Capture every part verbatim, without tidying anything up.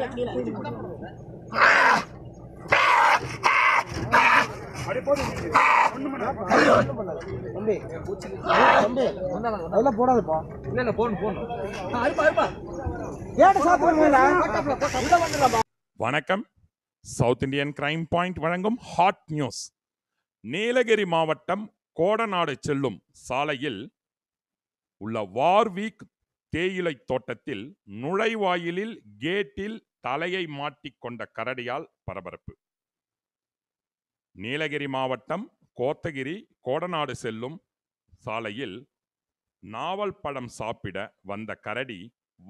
வணக்கம். South Indian crime point வழங்கும் hot news. Nilgiri மாவட்டம் கோடநாடு செல்லும் சாலையில் உள்ள வார்வீக் தேயிலை தோட்டத்தில் நுழைவாயிலில் கேட்டில் தலையை மாட்டிக்கொண்ட கரடியால் பரபரப்பு. நீலகிரி மாவட்டம் கோத்தகிரி கோடநாடு செல்லும் சாலையில் நாவல் பழம் சாப்பிட வந்த கரடி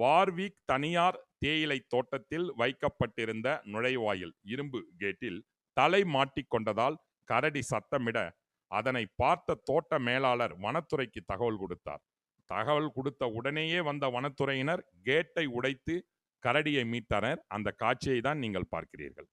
வார்வீக் தனியார் தேயிலை தோட்டத்தில் வைக்கப்பட்டிருந்த நுழைவாயில் இரும்பு கேட்டில் தலை மாட்டிக்கொண்டதால் கரடி சத்தமிட அதனை பார்த்த தோட்ட மேலாளர் வனத்துறைக்கு தகவல் கொடுத்தார். தகவல் கொடுத்த உடனேயே வந்த வனத்துறையினர் கேட்டை உடைத்து கரடியை மீட்டனர். அந்த காட்சியை தான் நீங்கள் பார்க்கிறீர்கள்.